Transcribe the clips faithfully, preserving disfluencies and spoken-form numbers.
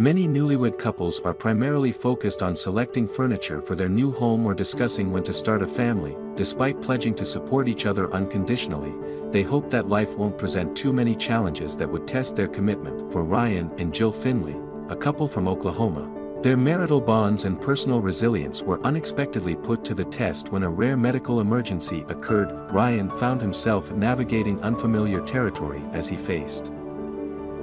Many newlywed couples are primarily focused on selecting furniture for their new home or discussing when to start a family. Despite pledging to support each other unconditionally, they hope that life won't present too many challenges that would test their commitment. For Ryan and Jill Finley, a couple from Oklahoma, their marital bonds and personal resilience were unexpectedly put to the test when a rare medical emergency occurred. Ryan found himself navigating unfamiliar territory as he faced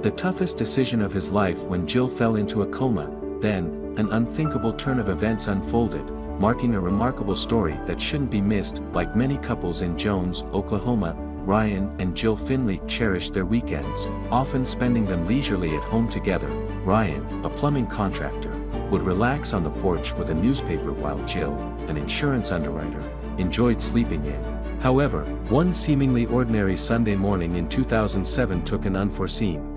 the toughest decision of his life when Jill fell into a coma. Then, an unthinkable turn of events unfolded, marking a remarkable story that shouldn't be missed. Like many couples in Jones, Oklahoma, Ryan and Jill Finley cherished their weekends, often spending them leisurely at home together. Ryan, a plumbing contractor, would relax on the porch with a newspaper while Jill, an insurance underwriter, enjoyed sleeping in. However, one seemingly ordinary Sunday morning in two thousand seven took an unforeseen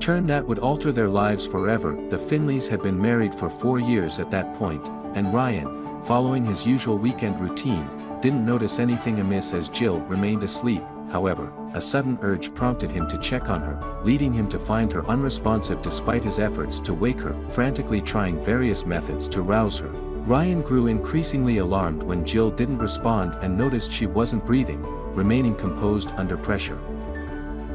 turn that would alter their lives forever. The Finleys had been married for four years at that point, and Ryan, following his usual weekend routine, didn't notice anything amiss as Jill remained asleep. However, a sudden urge prompted him to check on her, leading him to find her unresponsive despite his efforts to wake her. Frantically trying various methods to rouse her, Ryan grew increasingly alarmed when Jill didn't respond and noticed she wasn't breathing. Remaining composed under pressure,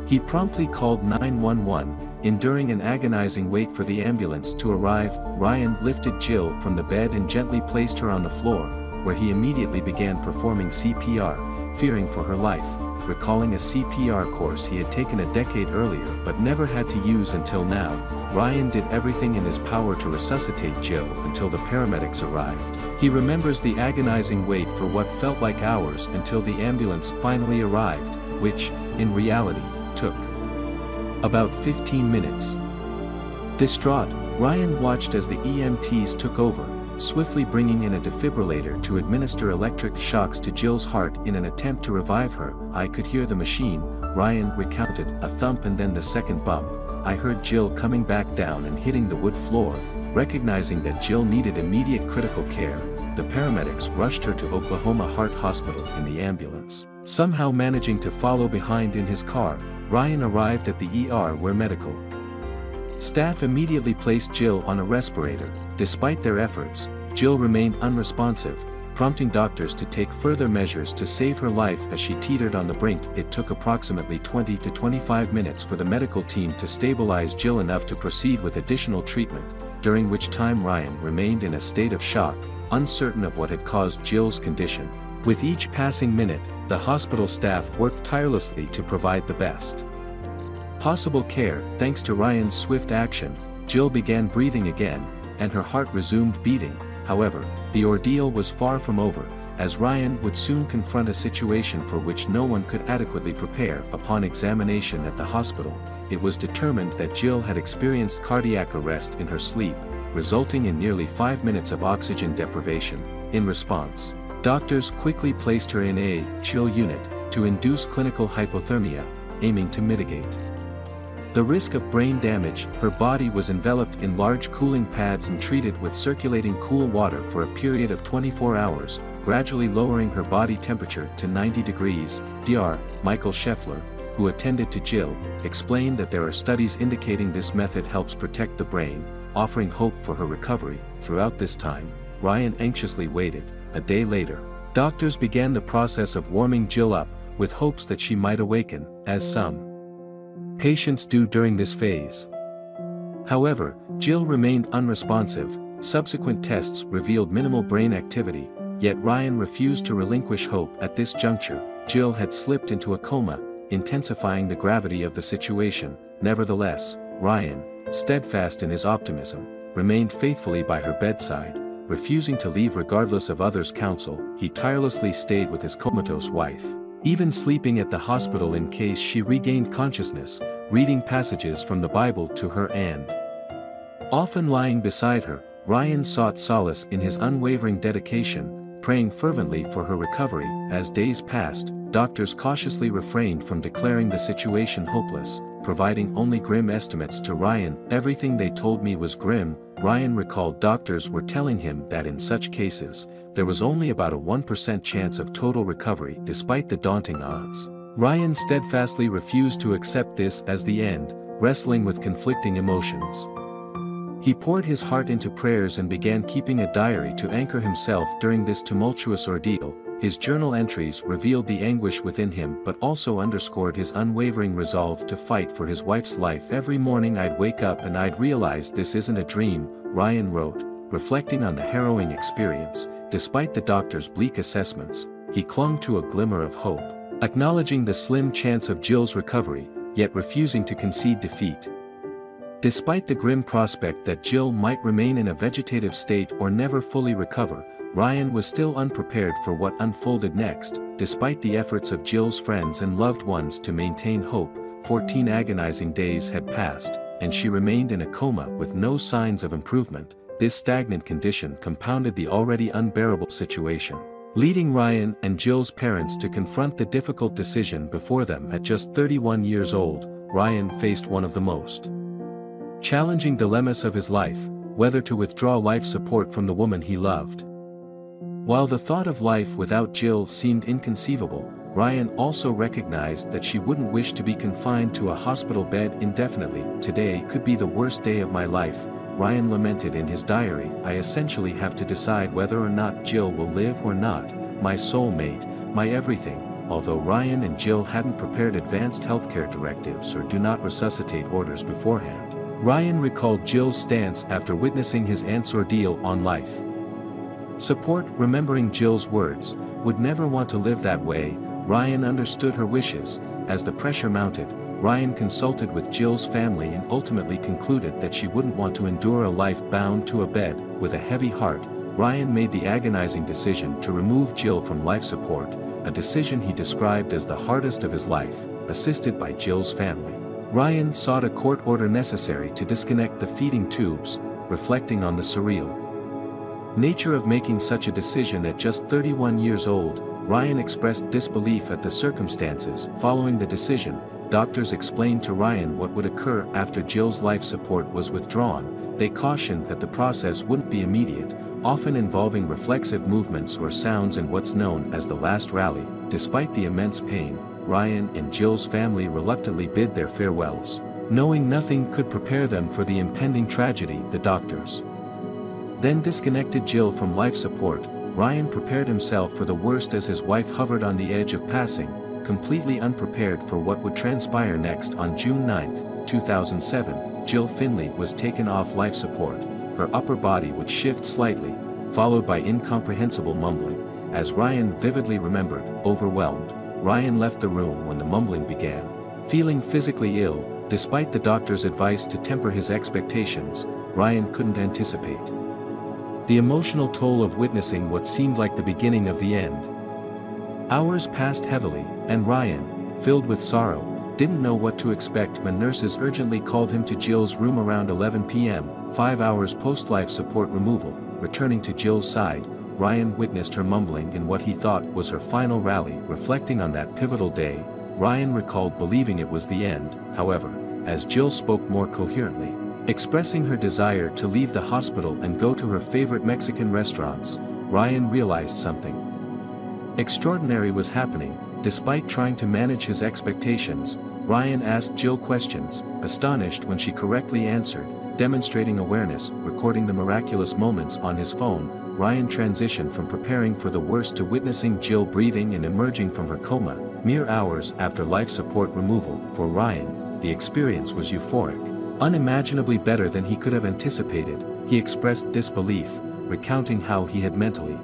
he promptly called nine one one, enduring an agonizing wait for the ambulance to arrive. Ryan lifted Jill from the bed and gently placed her on the floor, where he immediately began performing C P R, fearing for her life, recalling a C P R course he had taken a decade earlier but never had to use until now. Ryan did everything in his power to resuscitate Jill until the paramedics arrived. He remembers the agonizing wait for what felt like hours until the ambulance finally arrived, which, in reality, took about fifteen minutes. Distraught, Ryan watched as the E M Ts took over, swiftly bringing in a defibrillator to administer electric shocks to Jill's heart in an attempt to revive her. "I could hear the machine," Ryan recounted, "a thump and then the second bump. I heard Jill coming back down and hitting the wood floor." Recognizing that Jill needed immediate critical care, the paramedics rushed her to Oklahoma Heart Hospital in the ambulance, somehow managing to follow behind in his car. Ryan arrived at the E R where medical staff immediately placed Jill on a respirator. Despite their efforts, Jill remained unresponsive, prompting doctors to take further measures to save her life as she teetered on the brink. It took approximately twenty to twenty-five minutes for the medical team to stabilize Jill enough to proceed with additional treatment, during which time Ryan remained in a state of shock, uncertain of what had caused Jill's condition. With each passing minute, the hospital staff worked tirelessly to provide the best possible care. Thanks to Ryan's swift action, Jill began breathing again, and her heart resumed beating. However, the ordeal was far from over, as Ryan would soon confront a situation for which no one could adequately prepare. Upon examination at the hospital, it was determined that Jill had experienced cardiac arrest in her sleep, resulting in nearly five minutes of oxygen deprivation. In response, doctors quickly placed her in a chill unit to induce clinical hypothermia, aiming to mitigate the risk of brain damage. Her body was enveloped in large cooling pads and treated with circulating cool water for a period of twenty-four hours, gradually lowering her body temperature to ninety degrees. Doctor Michael Scheffler, who attended to Jill, explained that there are studies indicating this method helps protect the brain, offering hope for her recovery. Throughout this time, Ryan anxiously waited. A day later, doctors began the process of warming Jill up, with hopes that she might awaken, as some patients do during this phase. However, Jill remained unresponsive. Subsequent tests revealed minimal brain activity, yet Ryan refused to relinquish hope. At this juncture, Jill had slipped into a coma, intensifying the gravity of the situation. Nevertheless, Ryan, steadfast in his optimism, remained faithfully by her bedside, refusing to leave regardless of others' counsel. He tirelessly stayed with his comatose wife, even sleeping at the hospital in case she regained consciousness, reading passages from the Bible to her and often lying beside her. Ryan sought solace in his unwavering dedication, praying fervently for her recovery. As days passed, doctors cautiously refrained from declaring the situation hopeless, providing only grim estimates to Ryan. "Everything they told me was grim," Ryan recalled. Doctors were telling him that in such cases, there was only about a one percent chance of total recovery. Despite the daunting odds, Ryan steadfastly refused to accept this as the end, wrestling with conflicting emotions. He poured his heart into prayers and began keeping a diary to anchor himself during this tumultuous ordeal. His journal entries revealed the anguish within him but also underscored his unwavering resolve to fight for his wife's life. Every morning I'd wake up and I'd realize this isn't a dream, Ryan wrote, reflecting on the harrowing experience. Despite the doctor's bleak assessments, he clung to a glimmer of hope, acknowledging the slim chance of Jill's recovery, yet refusing to concede defeat. Despite the grim prospect that Jill might remain in a vegetative state or never fully recover, Ryan was still unprepared for what unfolded next. Despite the efforts of Jill's friends and loved ones to maintain hope, fourteen agonizing days had passed, and she remained in a coma with no signs of improvement. This stagnant condition compounded the already unbearable situation, leading Ryan and Jill's parents to confront the difficult decision before them. At just thirty-one years old, Ryan faced one of the most challenging dilemmas of his life, whether to withdraw life support from the woman he loved. While the thought of life without Jill seemed inconceivable, Ryan also recognized that she wouldn't wish to be confined to a hospital bed indefinitely. Today could be the worst day of my life, Ryan lamented in his diary. I essentially have to decide whether or not Jill will live or not, my soulmate, my everything. Although Ryan and Jill hadn't prepared advanced healthcare directives or do not resuscitate orders beforehand, Ryan recalled Jill's stance after witnessing his aunt's ordeal on life support. Remembering Jill's words, would never want to live that way, Ryan understood her wishes. As the pressure mounted, Ryan consulted with Jill's family and ultimately concluded that she wouldn't want to endure a life bound to a bed. With a heavy heart, Ryan made the agonizing decision to remove Jill from life support, a decision he described as the hardest of his life. Assisted by Jill's family, Ryan sought a court order necessary to disconnect the feeding tubes, reflecting on the surreal nature of making such a decision at just thirty-one years old. Ryan expressed disbelief at the circumstances. Following the decision, doctors explained to Ryan what would occur after Jill's life support was withdrawn. They cautioned that the process wouldn't be immediate, often involving reflexive movements or sounds in what's known as the last rally. Despite the immense pain, Ryan and Jill's family reluctantly bid their farewells, knowing nothing could prepare them for the impending tragedy. The doctors then disconnected Jill from life support. Ryan prepared himself for the worst as his wife hovered on the edge of passing, completely unprepared for what would transpire next. On June ninth, two thousand seven, Jill Finley was taken off life support. Her upper body would shift slightly, followed by incomprehensible mumbling. As Ryan vividly remembered, overwhelmed, Ryan left the room when the mumbling began. Feeling physically ill, despite the doctor's advice to temper his expectations, Ryan couldn't anticipate the emotional toll of witnessing what seemed like the beginning of the end. Hours passed heavily, and Ryan, filled with sorrow, didn't know what to expect when nurses urgently called him to Jill's room around eleven p m, five hours post-life support removal. Returning to Jill's side, Ryan witnessed her mumbling in what he thought was her final rally. Reflecting on that pivotal day, Ryan recalled believing it was the end. However, as Jill spoke more coherently, expressing her desire to leave the hospital and go to her favorite Mexican restaurants, Ryan realized something extraordinary was happening. Despite trying to manage his expectations, Ryan asked Jill questions, astonished when she correctly answered, demonstrating awareness. Recording the miraculous moments on his phone, Ryan transitioned from preparing for the worst to witnessing Jill breathing and emerging from her coma, mere hours after life support removal. For Ryan, the experience was euphoric, unimaginably better than he could have anticipated. He expressed disbelief, recounting how he had mentally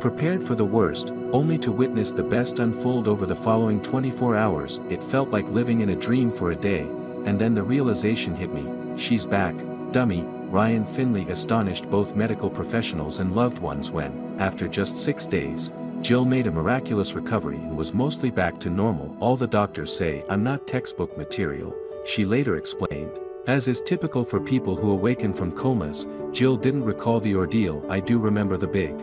prepared for the worst, only to witness the best unfold over the following twenty-four hours. It felt like living in a dream for a day, and then the realization hit me, she's back, dummy. Ryan Finley astonished both medical professionals and loved ones when, after just six days, Jill made a miraculous recovery and was mostly back to normal. All the doctors say I'm not textbook material, she later explained. As is typical for people who awaken from comas, Jill didn't recall the ordeal. I do remember the big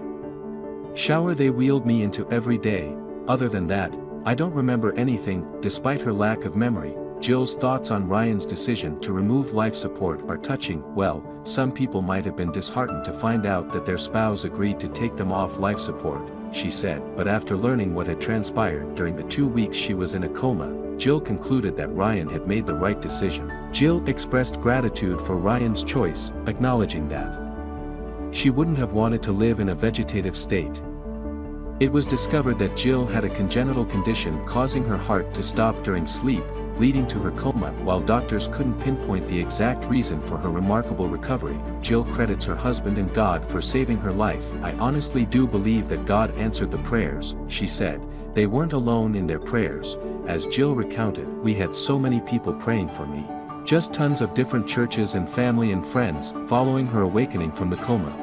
shower they wheeled me into every day. Other than that, I don't remember anything. Despite her lack of memory, Jill's thoughts on Ryan's decision to remove life support are touching. Well, some people might have been disheartened to find out that their spouse agreed to take them off life support, she said, but after learning what had transpired during the two weeks she was in a coma, Jill concluded that Ryan had made the right decision. Jill expressed gratitude for Ryan's choice, acknowledging that she wouldn't have wanted to live in a vegetative state. It was discovered that Jill had a congenital condition causing her heart to stop during sleep, leading to her coma. While doctors couldn't pinpoint the exact reason for her remarkable recovery, Jill credits her husband and God for saving her life. "I honestly do believe that God answered the prayers," she said. They weren't alone in their prayers. As Jill recounted, "We had so many people praying for me. Just tons of different churches and family and friends." Following her awakening from the coma,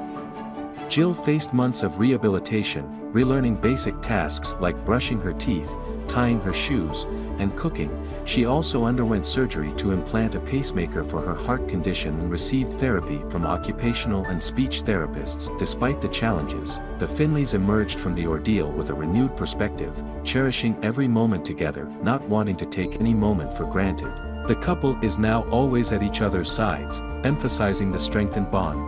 Jill faced months of rehabilitation, relearning basic tasks like brushing her teeth, tying her shoes, and cooking. She also underwent surgery to implant a pacemaker for her heart condition and received therapy from occupational and speech therapists. Despite the challenges, the Finleys emerged from the ordeal with a renewed perspective, cherishing every moment together, not wanting to take any moment for granted. The couple is now always at each other's sides, emphasizing the strengthened bond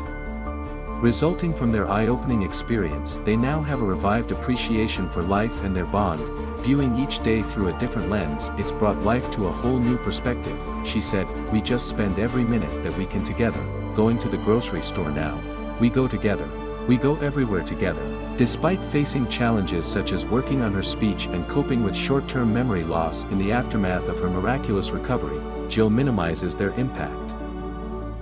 resulting from their eye-opening experience. They now have a revived appreciation for life and their bond, viewing each day through a different lens. "It's brought life to a whole new perspective," she said. "We just spend every minute that we can together, going to the grocery store now. We go together. We go everywhere together." Despite facing challenges such as working on her speech and coping with short-term memory loss in the aftermath of her miraculous recovery, Jill minimizes their impact,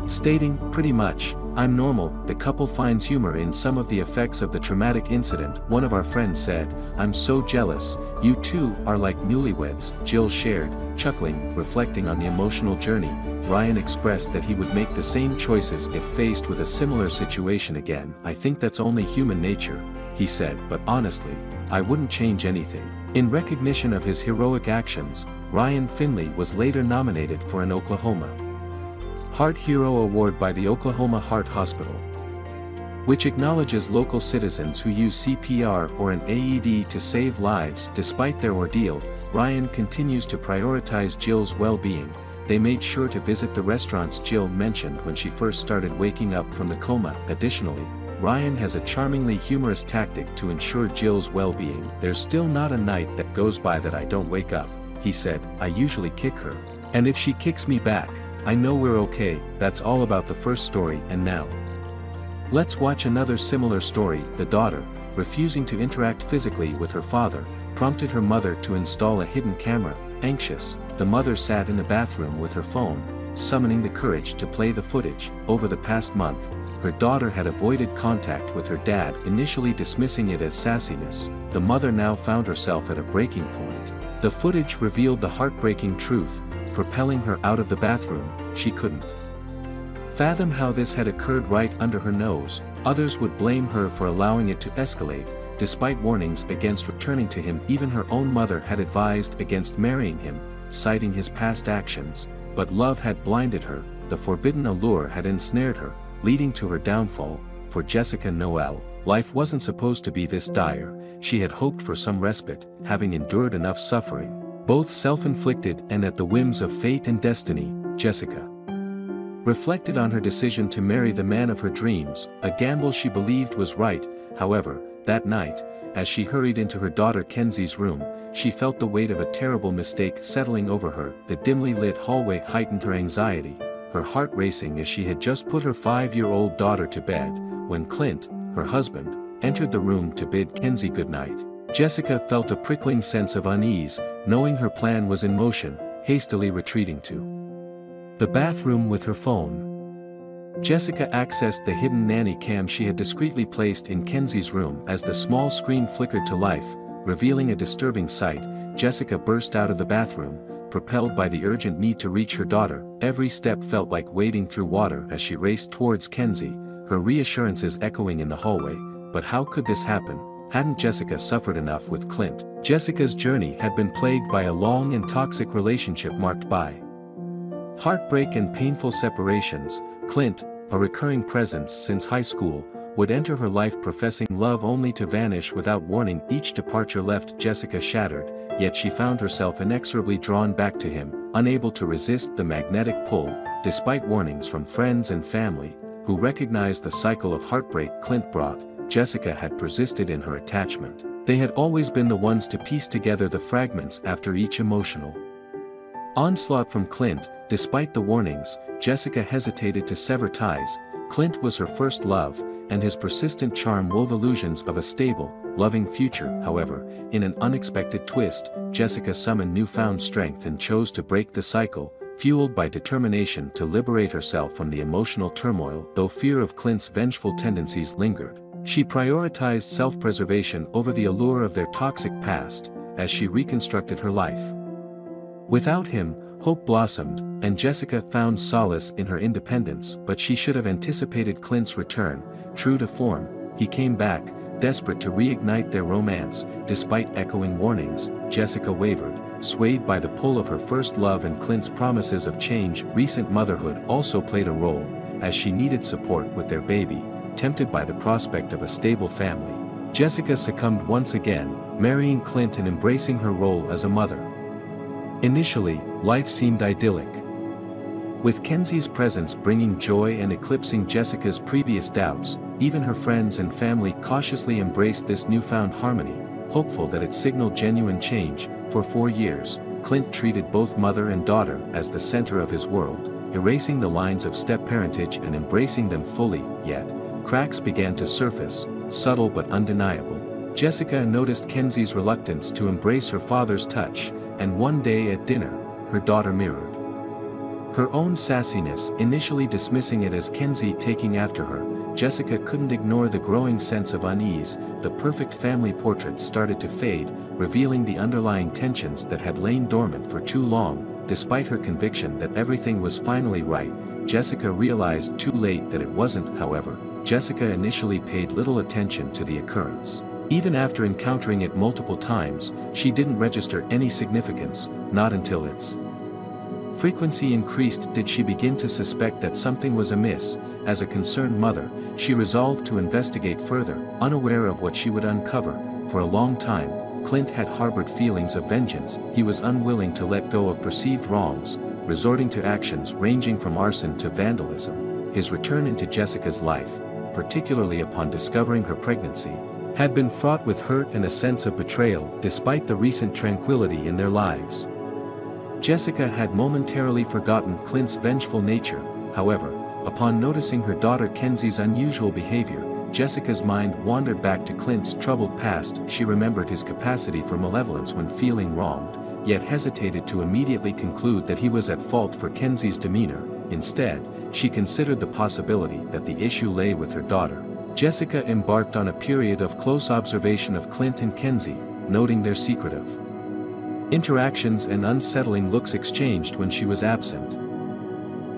stating, "Pretty much, I'm normal." The couple finds humor in some of the effects of the traumatic incident. "One of our friends said, 'I'm so jealous, you two are like newlyweds,'" Jill shared, chuckling. Reflecting on the emotional journey, Ryan expressed that he would make the same choices if faced with a similar situation again. "I think that's only human nature," he said, "but honestly, I wouldn't change anything." In recognition of his heroic actions, Ryan Finley was later nominated for an Oklahoma Heart Hero Award by the Oklahoma Heart Hospital, which acknowledges local citizens who use C P R or an A E D to save lives. Despite their ordeal, Ryan continues to prioritize Jill's well-being. They made sure to visit the restaurants Jill mentioned when she first started waking up from the coma. Additionally, Ryan has a charmingly humorous tactic to ensure Jill's well-being. "There's still not a night that goes by that I don't wake up," he said. "I usually kick her, and if she kicks me back, I know we're okay." That's all about the first story, and now let's watch another similar story. The daughter, refusing to interact physically with her father, prompted her mother to install a hidden camera. Anxious, the mother sat in the bathroom with her phone, summoning the courage to play the footage. Over the past month, her daughter had avoided contact with her dad, initially dismissing it as sassiness. The mother now found herself at a breaking point. The footage revealed the heartbreaking truth, propelling her out of the bathroom. She couldn't fathom how this had occurred right under her nose. Others would blame her for allowing it to escalate. Despite warnings against returning to him, even her own mother had advised against marrying him, citing his past actions. But love had blinded her, the forbidden allure had ensnared her, leading to her downfall. For Jessica Noel, life wasn't supposed to be this dire. She had hoped for some respite, having endured enough suffering, both self-inflicted and at the whims of fate and destiny. Jessica reflected on her decision to marry the man of her dreams, a gamble she believed was right. However, that night, as she hurried into her daughter Kenzie's room, she felt the weight of a terrible mistake settling over her. The dimly lit hallway heightened her anxiety, her heart racing as she had just put her five-year-old daughter to bed, when Clint, her husband, entered the room to bid Kenzie goodnight. Jessica felt a prickling sense of unease, knowing her plan was in motion. Hastily retreating to the bathroom with her phone, Jessica accessed the hidden nanny cam she had discreetly placed in Kenzie's room. As the small screen flickered to life, revealing a disturbing sight, Jessica burst out of the bathroom, propelled by the urgent need to reach her daughter. Every step felt like wading through water as she raced towards Kenzie, her reassurances echoing in the hallway. But how could this happen? Hadn't Jessica suffered enough with Clint? Jessica's journey had been plagued by a long and toxic relationship marked by heartbreak and painful separations. Clint, a recurring presence since high school, would enter her life professing love only to vanish without warning. Each departure left Jessica shattered, yet she found herself inexorably drawn back to him, unable to resist the magnetic pull. Despite warnings from friends and family, who recognized the cycle of heartbreak Clint brought, Jessica had persisted in her attachment. They had always been the ones to piece together the fragments after each emotional onslaught from Clint. Despite the warnings, Jessica hesitated to sever ties. Clint was her first love, and his persistent charm wove illusions of a stable, loving future. However, in an unexpected twist, Jessica summoned newfound strength and chose to break the cycle, fueled by determination to liberate herself from the emotional turmoil. Though fear of Clint's vengeful tendencies lingered, she prioritized self-preservation over the allure of their toxic past, as she reconstructed her life. Without him, hope blossomed, and Jessica found solace in her independence. But she should have anticipated Clint's return. True to form, he came back, desperate to reignite their romance. Despite echoing warnings, Jessica wavered, swayed by the pull of her first love and Clint's promises of change. Recent motherhood also played a role, as she needed support with their baby. Tempted by the prospect of a stable family, Jessica succumbed once again, marrying Clint and embracing her role as a mother. Initially, life seemed idyllic, with Kenzie's presence bringing joy and eclipsing Jessica's previous doubts. Even her friends and family cautiously embraced this newfound harmony, hopeful that it signaled genuine change. For four years, Clint treated both mother and daughter as the center of his world, erasing the lines of step-parentage and embracing them fully. Yet, cracks began to surface, subtle but undeniable. Jessica noticed Kenzie's reluctance to embrace her father's touch, and one day at dinner, her daughter mirrored her own sassiness, initially dismissing it as Kenzie taking after her. Jessica couldn't ignore the growing sense of unease. The perfect family portrait started to fade, revealing the underlying tensions that had lain dormant for too long. Despite her conviction that everything was finally right, Jessica realized too late that it wasn't. However, Jessica initially paid little attention to the occurrence. Even after encountering it multiple times, she didn't register any significance. Not until its frequency increased did she begin to suspect that something was amiss. As a concerned mother, she resolved to investigate further, unaware of what she would uncover. For a long time, Clint had harbored feelings of vengeance. He was unwilling to let go of perceived wrongs, resorting to actions ranging from arson to vandalism. His return into Jessica's life, particularly upon discovering her pregnancy, had been fraught with hurt and a sense of betrayal. Despite the recent tranquility in their lives, Jessica had momentarily forgotten Clint's vengeful nature. However, upon noticing her daughter Kenzie's unusual behavior, Jessica's mind wandered back to Clint's troubled past. She remembered his capacity for malevolence when feeling wronged, yet hesitated to immediately conclude that he was at fault for Kenzie's demeanor. Instead, she considered the possibility that the issue lay with her daughter. Jessica embarked on a period of close observation of Clint and Kenzie, noting their secretive interactions and unsettling looks exchanged when she was absent.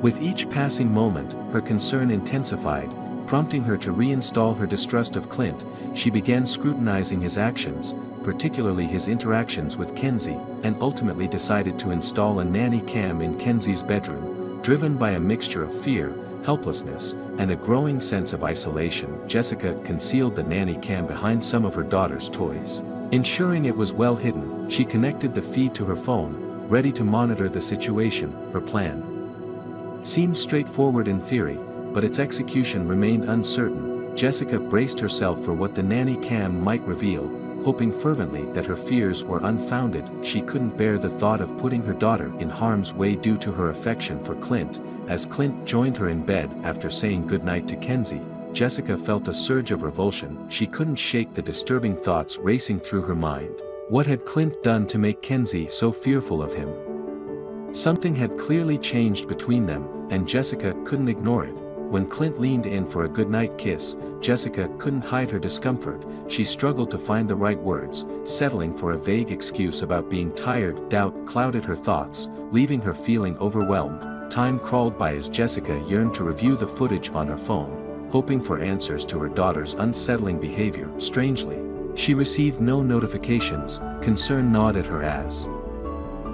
With each passing moment, her concern intensified, prompting her to reinstall her distrust of Clint. She began scrutinizing his actions, particularly his interactions with Kenzie, and ultimately decided to install a nanny cam in Kenzie's bedroom. Driven by a mixture of fear, helplessness, and a growing sense of isolation, Jessica concealed the nanny cam behind some of her daughter's toys. Ensuring it was well hidden, she connected the feed to her phone, ready to monitor the situation. Her plan seemed straightforward in theory, but its execution remained uncertain. Jessica braced herself for what the nanny cam might reveal, hoping fervently that her fears were unfounded. She couldn't bear the thought of putting her daughter in harm's way due to her affection for Clint. As Clint joined her in bed after saying goodnight to Kenzie, Jessica felt a surge of revulsion. She couldn't shake the disturbing thoughts racing through her mind. What had Clint done to make Kenzie so fearful of him? Something had clearly changed between them, and Jessica couldn't ignore it. When Clint leaned in for a goodnight kiss, Jessica couldn't hide her discomfort. She struggled to find the right words, settling for a vague excuse about being tired. Doubt clouded her thoughts, leaving her feeling overwhelmed. Time crawled by as Jessica yearned to review the footage on her phone, hoping for answers to her daughter's unsettling behavior. Strangely, she received no notifications. Concern gnawed at her as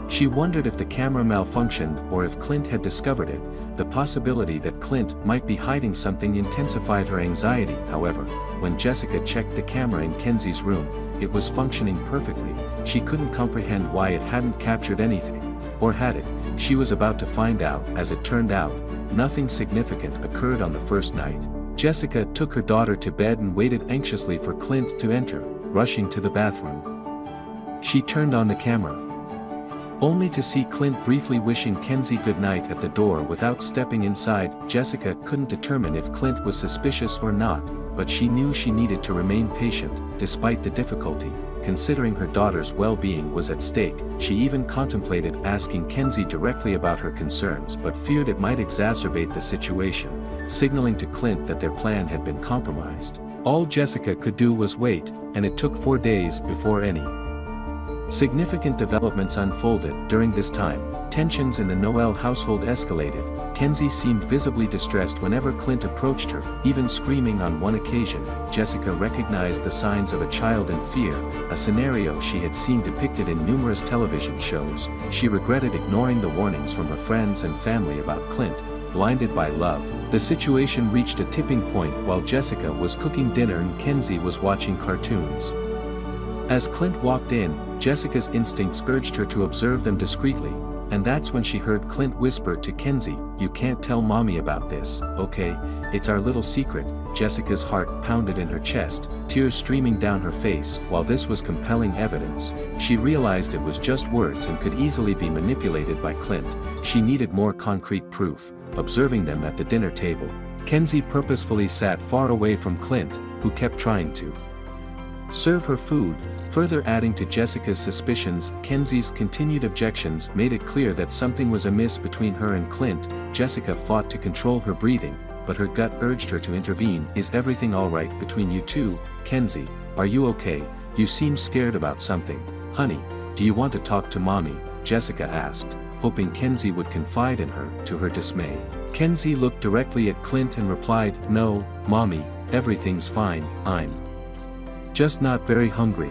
she wondered if the camera malfunctioned or if Clint had discovered it. The possibility that Clint might be hiding something intensified her anxiety. However, when Jessica checked the camera in Kenzie's room, it was functioning perfectly. She couldn't comprehend why it hadn't captured anything. Or had it? She was about to find out. As it turned out, nothing significant occurred on the first night. Jessica took her daughter to bed and waited anxiously for Clint to enter, rushing to the bathroom. She turned on the camera, only to see Clint briefly wishing Kenzie goodnight at the door without stepping inside. Jessica couldn't determine if Clint was suspicious or not, but she knew she needed to remain patient, despite the difficulty, considering her daughter's well-being was at stake. She even contemplated asking Kenzie directly about her concerns but feared it might exacerbate the situation, signaling to Clint that their plan had been compromised. All Jessica could do was wait, and it took four days before any significant developments unfolded. During this time, tensions in the Noel household escalated. Kenzie seemed visibly distressed whenever Clint approached her, even screaming on one occasion. Jessica recognized the signs of a child in fear, a scenario she had seen depicted in numerous television shows. She regretted ignoring the warnings from her friends and family about Clint. Blinded by love, the situation reached a tipping point while Jessica was cooking dinner and Kenzie was watching cartoons. As Clint walked in, Jessica's instincts urged her to observe them discreetly, and that's when she heard Clint whisper to Kenzie, "You can't tell mommy about this, okay? It's our little secret." Jessica's heart pounded in her chest, tears streaming down her face. While this was compelling evidence, she realized it was just words and could easily be manipulated by Clint. She needed more concrete proof. Observing them at the dinner table, Kenzie purposefully sat far away from Clint, who kept trying to serve her food, further adding to Jessica's suspicions. Kenzie's continued objections made it clear that something was amiss between her and Clint. Jessica fought to control her breathing, but her gut urged her to intervene. "Is everything alright between you two, Kenzie? Are you okay? You seem scared about something. Honey, do you want to talk to mommy?" Jessica asked, hoping Kenzie would confide in her. To her dismay, Kenzie looked directly at Clint and replied, "No, mommy, everything's fine. I'm just not very hungry.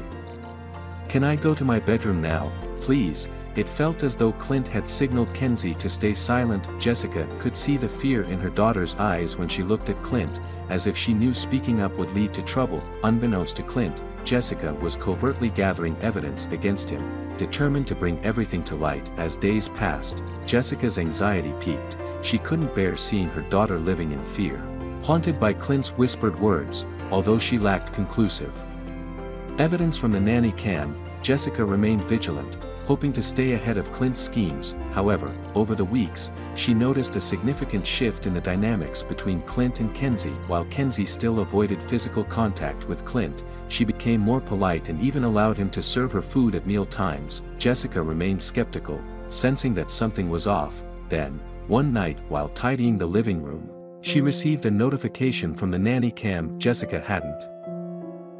Can I go to my bedroom now, please?" It felt as though Clint had signaled Kenzie to stay silent. Jessica could see the fear in her daughter's eyes when she looked at Clint, as if she knew speaking up would lead to trouble. Unbeknownst to Clint, Jessica was covertly gathering evidence against him, determined to bring everything to light. As days passed, Jessica's anxiety peaked. She couldn't bear seeing her daughter living in fear, haunted by Clint's whispered words. Although she lacked conclusive evidence from the nanny cam, Jessica remained vigilant, hoping to stay ahead of Clint's schemes. However, over the weeks, she noticed a significant shift in the dynamics between Clint and Kenzie. While Kenzie still avoided physical contact with Clint, she became more polite and even allowed him to serve her food at meal times. Jessica remained skeptical, sensing that something was off. Then, one night, while tidying the living room, she received a notification from the nanny cam. Jessica hadn't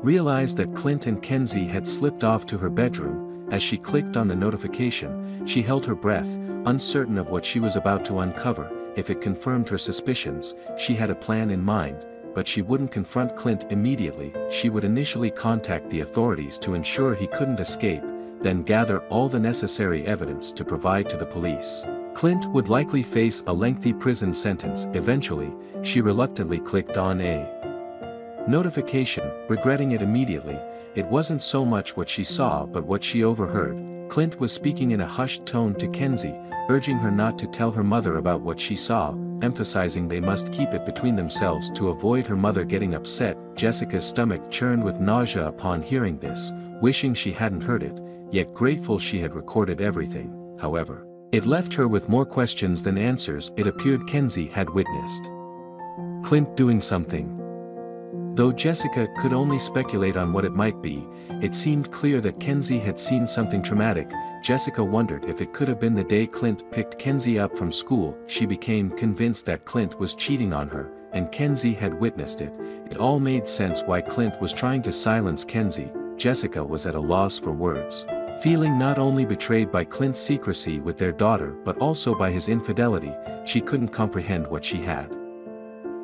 realized that Clint and Kenzie had slipped off to her bedroom. As she clicked on the notification, she held her breath, uncertain of what she was about to uncover. If it confirmed her suspicions, she had a plan in mind, but she wouldn't confront Clint immediately. She would initially contact the authorities to ensure he couldn't escape, then gather all the necessary evidence to provide to the police. Clint would likely face a lengthy prison sentence. Eventually, she reluctantly clicked on a notification, regretting it immediately. It wasn't so much what she saw but what she overheard. Clint was speaking in a hushed tone to Kenzie, urging her not to tell her mother about what she saw, emphasizing they must keep it between themselves to avoid her mother getting upset. Jessica's stomach churned with nausea upon hearing this, wishing she hadn't heard it, yet grateful she had recorded everything. However, it left her with more questions than answers. It appeared Kenzie had witnessed Clint doing something. Though Jessica could only speculate on what it might be, it seemed clear that Kenzie had seen something traumatic. Jessica wondered if it could have been the day Clint picked Kenzie up from school. She became convinced that Clint was cheating on her, and Kenzie had witnessed it. It all made sense why Clint was trying to silence Kenzie. Jessica was at a loss for words, feeling not only betrayed by Clint's secrecy with their daughter but also by his infidelity. She couldn't comprehend what she had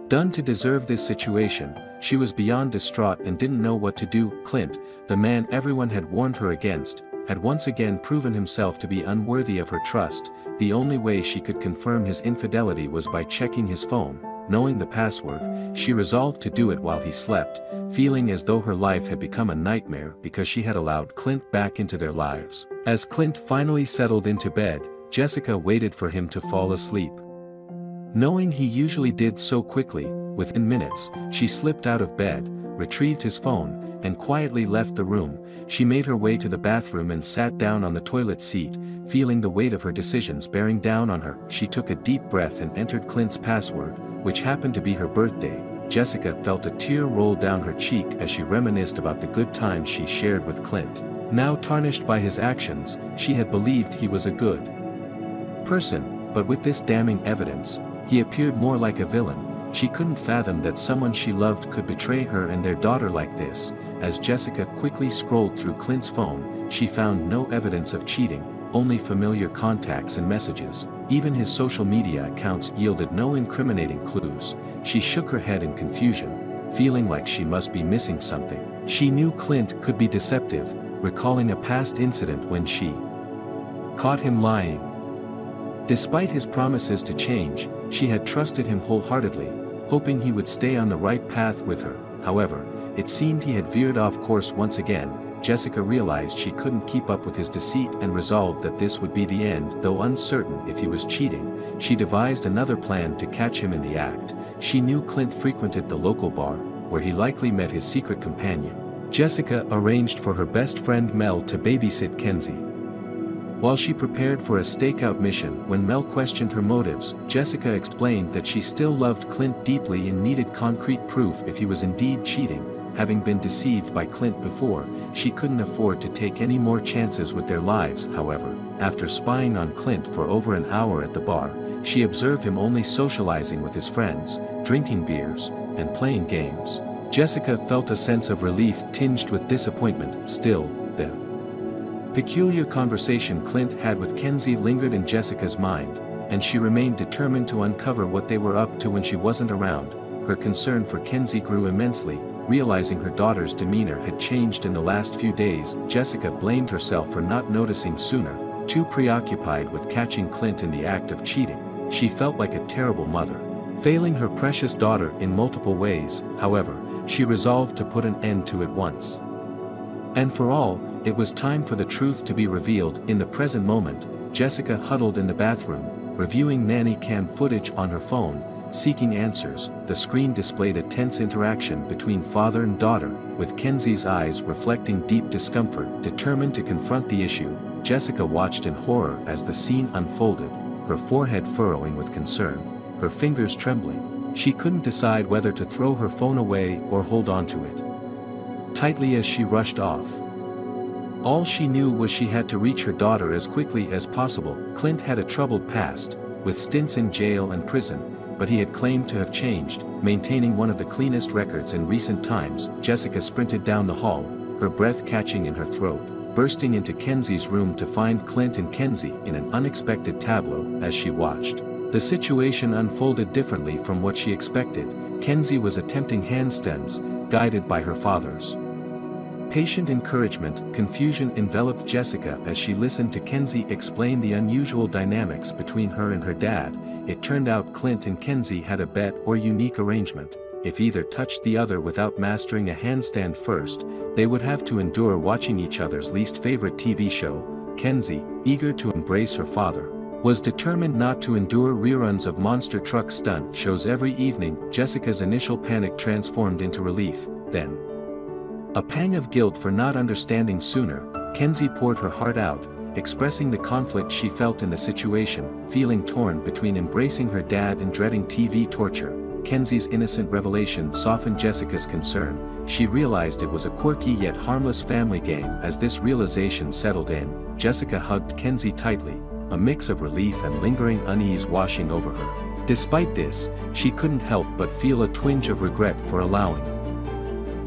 done to deserve this situation. She was beyond distraught and didn't know what to do. Clint, the man everyone had warned her against, had once again proven himself to be unworthy of her trust. The only way she could confirm his infidelity was by checking his phone. Knowing the password, she resolved to do it while he slept, feeling as though her life had become a nightmare because she had allowed Clint back into their lives. As Clint finally settled into bed, Jessica waited for him to fall asleep, knowing he usually did so quickly. Within minutes, she slipped out of bed, retrieved his phone, and quietly left the room. She made her way to the bathroom and sat down on the toilet seat, feeling the weight of her decisions bearing down on her. She took a deep breath and entered Clint's password, which happened to be her birthday. Jessica felt a tear roll down her cheek as she reminisced about the good times she shared with Clint. Now tarnished by his actions, she had believed he was a good person, but with this damning evidence, he appeared more like a villain. She couldn't fathom that someone she loved could betray her and their daughter like this. As Jessica quickly scrolled through Clint's phone, she found no evidence of cheating, only familiar contacts and messages. Even his social media accounts yielded no incriminating clues. She shook her head in confusion, feeling like she must be missing something. She knew Clint could be deceptive, recalling a past incident when she caught him lying. Despite his promises to change, she had trusted him wholeheartedly, hoping he would stay on the right path with her. However, it seemed he had veered off course once again. Jessica realized she couldn't keep up with his deceit and resolved that this would be the end. Though uncertain if he was cheating, she devised another plan to catch him in the act. She knew Clint frequented the local bar, where he likely met his secret companion. Jessica arranged for her best friend Mel to babysit Kenzie while she prepared for a stakeout mission. When Mel questioned her motives, Jessica explained that she still loved Clint deeply and needed concrete proof if he was indeed cheating. Having been deceived by Clint before, she couldn't afford to take any more chances with their lives. However, after spying on Clint for over an hour at the bar, she observed him only socializing with his friends, drinking beers, and playing games. Jessica felt a sense of relief tinged with disappointment. Still, the peculiar conversation Clint had with Kenzie lingered in Jessica's mind, and she remained determined to uncover what they were up to when she wasn't around. Her concern for Kenzie grew immensely. Realizing her daughter's demeanor had changed in the last few days, Jessica blamed herself for not noticing sooner, too preoccupied with catching Clint in the act of cheating. She felt like a terrible mother, failing her precious daughter in multiple ways. However, she resolved to put an end to it once and for all. It was time for the truth to be revealed. In the present moment, Jessica huddled in the bathroom, reviewing nanny cam footage on her phone, seeking answers. The screen displayed a tense interaction between father and daughter, with Kenzie's eyes reflecting deep discomfort. Determined to confront the issue, Jessica watched in horror as the scene unfolded, her forehead furrowing with concern, her fingers trembling. She couldn't decide whether to throw her phone away or hold on to it tightly as she rushed off. All she knew was she had to reach her daughter as quickly as possible. Clint had a troubled past, with stints in jail and prison, but he had claimed to have changed, maintaining one of the cleanest records in recent times. Jessica sprinted down the hall, her breath catching in her throat, bursting into Kenzie's room to find Clint and Kenzie in an unexpected tableau. As she watched, the situation unfolded differently from what she expected. Kenzie was attempting handstands, guided by her father's patient encouragement. Confusion enveloped Jessica as she listened to Kenzie explain the unusual dynamics between her and her dad. It turned out Clint and Kenzie had a bet or unique arrangement. If either touched the other without mastering a handstand first, they would have to endure watching each other's least favorite T V show. Kenzie, eager to embrace her father, was determined not to endure reruns of monster truck stunt shows every evening. Jessica's initial panic transformed into relief, then a pang of guilt for not understanding sooner. Kenzie poured her heart out, expressing the conflict she felt in the situation, feeling torn between embracing her dad and dreading T V torture. Kenzie's innocent revelation softened Jessica's concern. She realized it was a quirky yet harmless family game. As this realization settled in, Jessica hugged Kenzie tightly, a mix of relief and lingering unease washing over her. Despite this, she couldn't help but feel a twinge of regret for allowing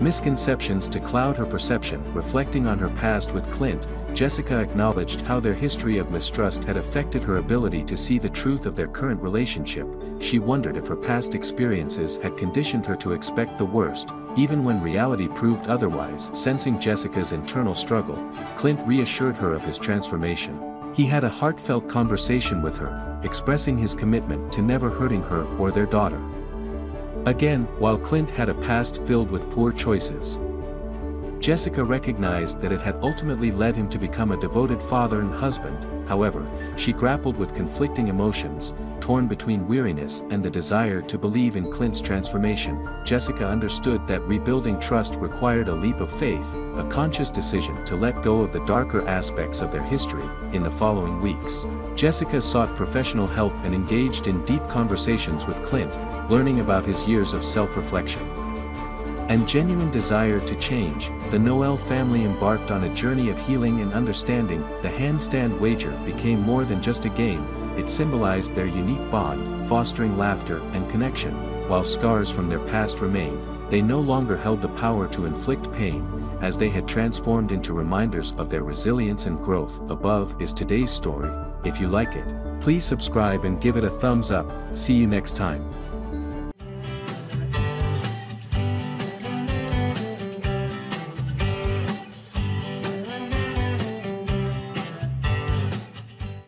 misconceptions to cloud her perception. Reflecting on her past with Clint, Jessica acknowledged how their history of mistrust had affected her ability to see the truth of their current relationship. She wondered if her past experiences had conditioned her to expect the worst, even when reality proved otherwise. Sensing Jessica's internal struggle, Clint reassured her of his transformation. He had a heartfelt conversation with her, expressing his commitment to never hurting her or their daughter again. While Clint had a past filled with poor choices, Jessica recognized that it had ultimately led him to become a devoted father and husband. However, she grappled with conflicting emotions, torn between weariness and the desire to believe in Clint's transformation, Jessica understood that rebuilding trust required a leap of faith, a conscious decision to let go of the darker aspects of their history. In the following weeks, Jessica sought professional help and engaged in deep conversations with Clint, learning about his years of self-reflection and genuine desire to change. The Noel family embarked on a journey of healing and understanding. The handstand wager became more than just a game, it symbolized their unique bond, fostering laughter and connection. While scars from their past remained, they no longer held the power to inflict pain, as they had transformed into reminders of their resilience and growth. Above is today's story. If you like it, please subscribe and give it a thumbs up. See you next time.